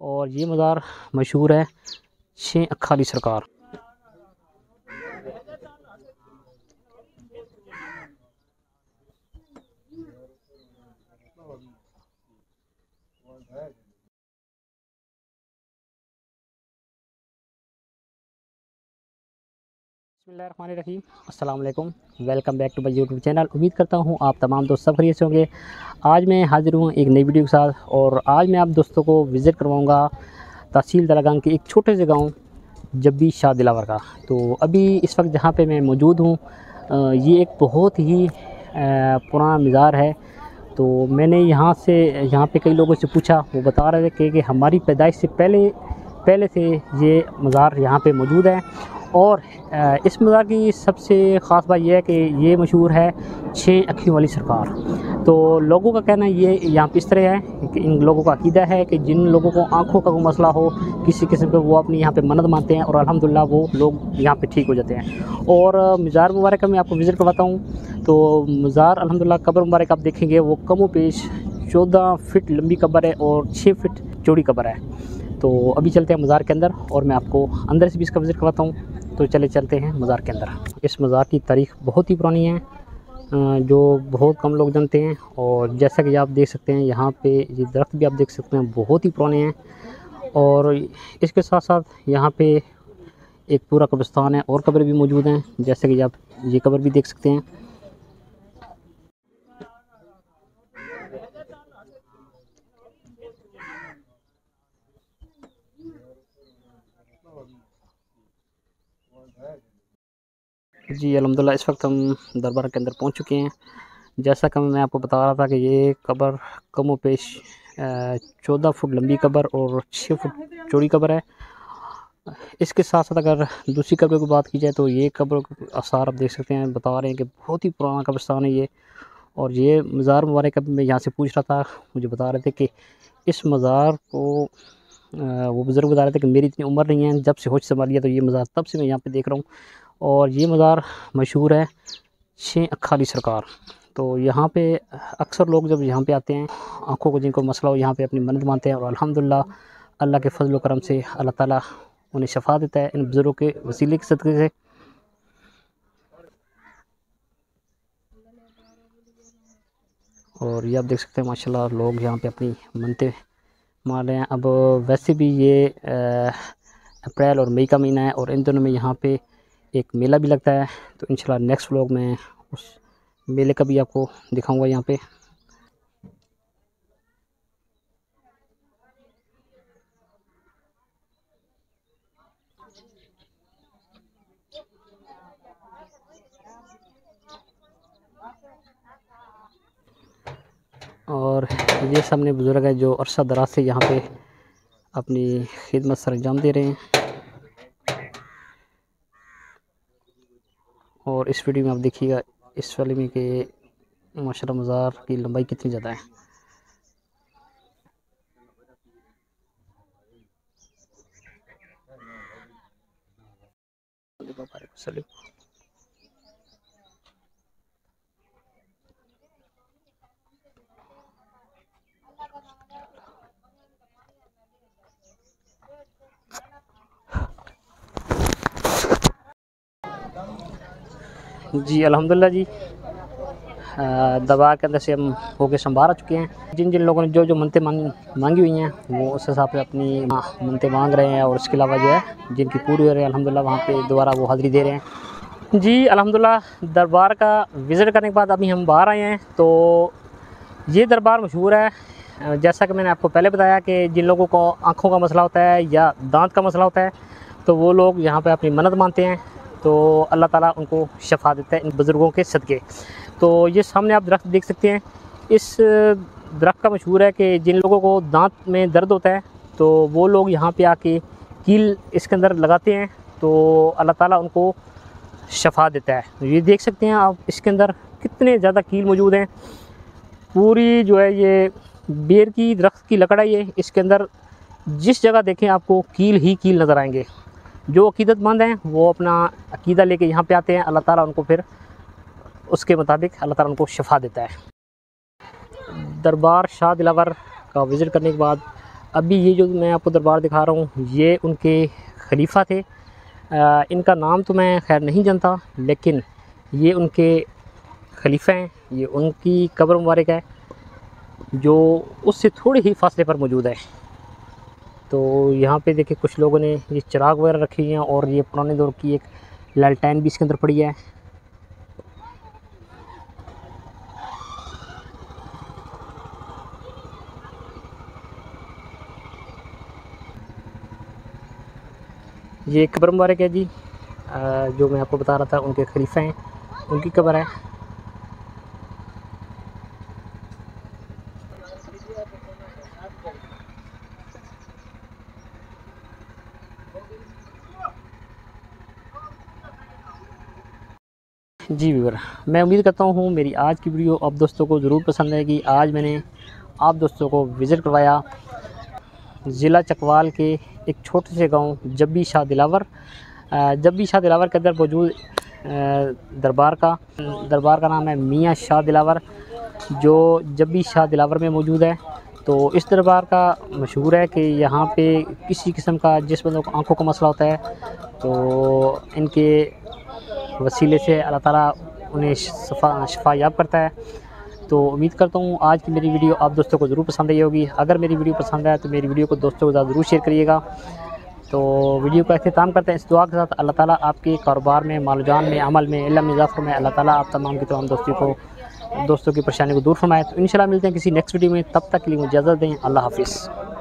और ये मज़ार मशहूर है छः अखाली सरकार। बिस्मिल्लाहिर्रहमानिर्रहीम, अस्सलाम वालेकुम, welcome back to my YouTube channel. उम्मीद करता हूँ आप तमाम दोस्त सब खैरियत से होंगे। आज मैं हाजिर हूँ एक नई वीडियो के साथ और आज मैं आप दोस्तों को विज़िट करवाऊँगा तहसील दलगां के एक छोटे से गांव जब्बी शाह दिलावर का। तो अभी इस वक्त जहाँ पे मैं मौजूद हूँ ये एक बहुत ही पुराना मज़ार है। तो मैंने यहाँ पे कई लोगों से पूछा, वो बता रहे थे कि हमारी पैदाइश से पहले से ये मज़ार यहाँ पे मौजूद है। और इस मज़ार की सबसे ख़ास बात यह है कि ये मशहूर है छः अखियों वाली सरकार। तो लोगों का कहना ये यहाँ पे इस तरह है कि इन लोगों का अकीदा है कि जिन लोगों को आँखों का कोई मसला हो किसी किस्म का, वो अपनी यहाँ पे मन्नत मानते हैं और अल्हम्दुलिल्लाह वो लोग यहाँ पे ठीक हो जाते हैं। और मज़ार मुबारक का मैं आपको विज़िट करवाता हूँ। तो मज़ार अल्हम्दुलिल्लाह, कब्र मुबारक आप देखेंगे वो कमो पेश 14 फिट लंबी कब्र है और 6 फिट चौड़ी कब्र है। तो अभी चलते हैं मज़ार के अंदर और मैं आपको अंदर से भी इसका विज़िट करवाता हूँ। तो चलते हैं मज़ार के अंदर। इस मज़ार की तारीख़ बहुत ही पुरानी है जो बहुत कम लोग जानते हैं। और जैसा कि आप देख सकते हैं यहाँ पे ये दरख्त भी आप देख सकते हैं बहुत ही पुराने हैं। और इसके साथ साथ यहाँ पे एक पूरा कब्रिस्तान है और कब्र भी मौजूद हैं, जैसे कि आप ये कब्र भी देख सकते हैं। जी अल्हम्दुलिल्लाह, इस वक्त हम दरबार के अंदर पहुंच चुके हैं। जैसा कि मैं आपको बता रहा था कि ये कब्र कमो पेश 14 फुट लंबी कब्र और 6 फुट चौड़ी कब्र है। इसके साथ साथ अगर दूसरी कब्र की बात की जाए तो ये कब्र आसार आप देख सकते हैं, बता रहे हैं कि बहुत ही पुराना कब्रिस्तान है ये। और ये मज़ार मुबारक मैं यहाँ से पूछ रहा था, मुझे बता रहे थे कि इस मज़ार को वो बुज़ुर्ग बता रहे थे कि मेरी इतनी उम्र नहीं है, जब से होश संभाली है तो ये मज़ार तब से मैं यहाँ पे देख रहा हूँ। और ये मज़ार मशहूर है छः अखाली सरकार। तो यहाँ पे अक्सर लोग जब यहाँ पे आते हैं आँखों को जिनको मसला हो यहाँ पे अपनी मन्नत मानते हैं और अल्हम्दुलिल्लाह अल्लाह के फजल व करम से अल्लाह ताला उन्हें शफा देता है इन बुज़ुर्गों के वसीले के सदक़े से। और ये आप देख सकते हैं माशाल्लाह लोग यहाँ पे अपनी मन्नतें मान रहे हैं। अब वैसे भी ये अप्रैल और मई का महीना है और इन दोनों में यहाँ पे एक मेला भी लगता है। तो इंशाल्लाह नेक्स्ट व्लॉग में उस मेले का भी आपको दिखाऊंगा। यहाँ पे और ये सामने बुज़ुर्ग है जो अरसा दराज से यहाँ पे अपनी खिदमत सर अंजाम दे रहे हैं। और इस वीडियो में आप देखिएगा इस वाले में कि माशाल्लाह मज़ार की लंबाई कितनी ज़्यादा है। जी अल्हम्दुलिल्लाह जी, दरबार के अंदर से हम होके संभार आ चुके हैं। जिन जिन लोगों ने जो मन्नतें मांगी हुई हैं वो उस हिसाब से अपनी मन्नतें मांग रहे हैं। और इसके अलावा जो है जिनकी पूरी हो रही है अल्हम्दुलिल्लाह वहाँ पे दोबारा वो हाज़िरी दे रहे हैं। जी अल्हम्दुलिल्लाह, दरबार का विज़िट करने के बाद अभी हम बाहर आए हैं। तो ये दरबार मशहूर है, जैसा कि मैंने आपको पहले बताया कि जिन लोगों को आँखों का मसला होता है या दांत का मसला होता है तो वो लोग यहाँ पर अपनी मन्नत मानते हैं तो अल्लाह ताला उनको शफा देता है इन बुज़ुर्गों के सदक़े। तो ये सामने आप दरख्त देख सकते हैं, इस दरख्त का मशहूर है कि जिन लोगों को दांत में दर्द होता है तो वो लोग यहाँ पे आके कील इसके अंदर लगाते हैं तो अल्लाह ताला उनको शफा देता है। ये देख सकते हैं आप इसके अंदर कितने ज़्यादा कील मौजूद हैं। पूरी जो है ये बेर की दरख्त की लकड़ा, ये इसके अंदर जिस जगह देखें आपको कील ही कील नज़र आएँगे। जो अक़ीदतमंद हैं वो अपना अक़ीदा लेके यहाँ पे आते हैं, अल्लाह ताला उनको फिर उसके मुताबिक अल्लाह ताला उनको शफा देता है। दरबार शाह दिलावर का विज़िट करने के बाद अभी ये जो मैं आपको दरबार दिखा रहा हूँ ये उनके खलीफा थे। इनका नाम तो मैं खैर नहीं जानता, लेकिन ये उनके खलीफा हैं। ये उनकी कब्र मुबारक है जो उससे थोड़े ही फासले पर मौजूद है। तो यहाँ पे देखिए कुछ लोगों ने ये चिराग वगैरह रखी हैं और ये पुराने दौर की एक लालटेन भी इसके अंदर पड़ी है। ये कब्र मुबारक है जी, जो मैं आपको बता रहा था उनके खलीफा हैं, उनकी कब्र है। जी व्यूअर, मैं उम्मीद करता हूँ मेरी आज की वीडियो आप दोस्तों को ज़रूर पसंद आएगी। आज मैंने आप दोस्तों को विज़िट करवाया ज़िला चकवाल के एक छोटे से गांव जब्बी शाह दिलावर के अंदर मौजूद दरबार का नाम है मियां शाह दिलावर, जो जब्बी शाह दिलावर में मौजूद है। तो इस दरबार का मशहूर है कि यहाँ पे किसी किस्म का जिस बंदों को आँखों का मसला होता है तो इनके वसीले से अल्लाह ताला उन्हें शफा याब करता है। तो उम्मीद करता हूँ आज की मेरी वीडियो आप दोस्तों को ज़रूर पसंद आई होगी। अगर मेरी वीडियो पसंद आए तो मेरी वीडियो को दोस्तों के साथ ज़रूर शेयर करिएगा। तो वीडियो का अख्तिताम करते हैं इस दुआ के साथ, अल्लाह ताला आपके कारोबार में, मालजान में, अमल में, इल्म में इजाफे में अल्लाह ताला आप तमाम की तमाम दोस्तों की परेशानी को दूर फरमाए। तो इंशाल्लाह मिलते हैं किसी नेक्स्ट वीडियो में, तब तक के लिए मुझे इजाज़त दें। अल्लाह हाफिज़।